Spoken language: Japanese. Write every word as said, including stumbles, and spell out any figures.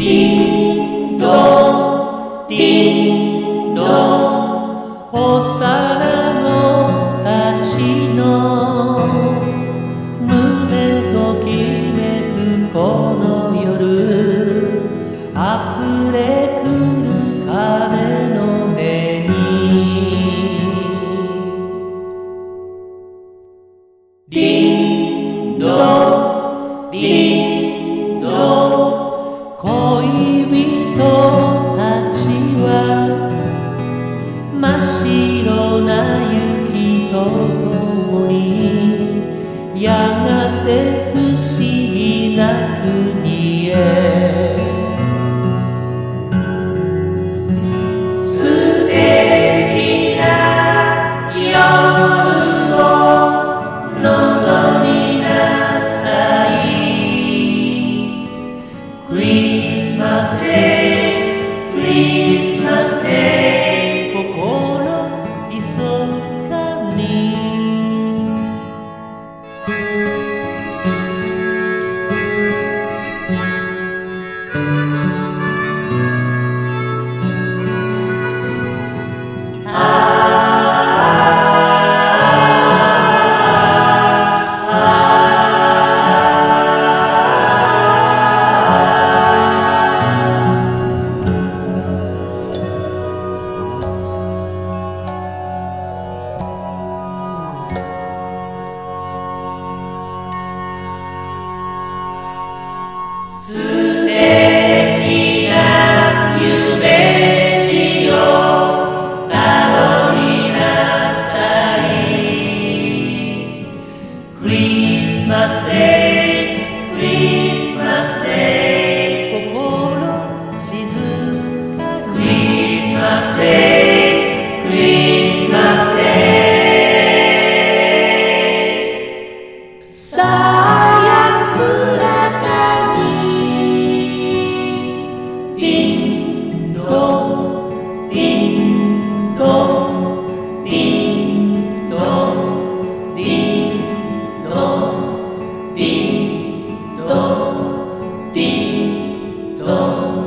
りんどんりんどんお皿のたちの胸ときめくこの夜あふれくる彼の目にりんどんりんどん恋人たちは真っ白な雪と共にやがて不思議な国へ素敵な夜を望みなさいChristmas Day, Christmas Day 心ひそかに素敵な夢路をたどりなさい Christmas Day Christmas Day 心静かに Christmas Day Christmas Day さやすら「ディンドンディンドン」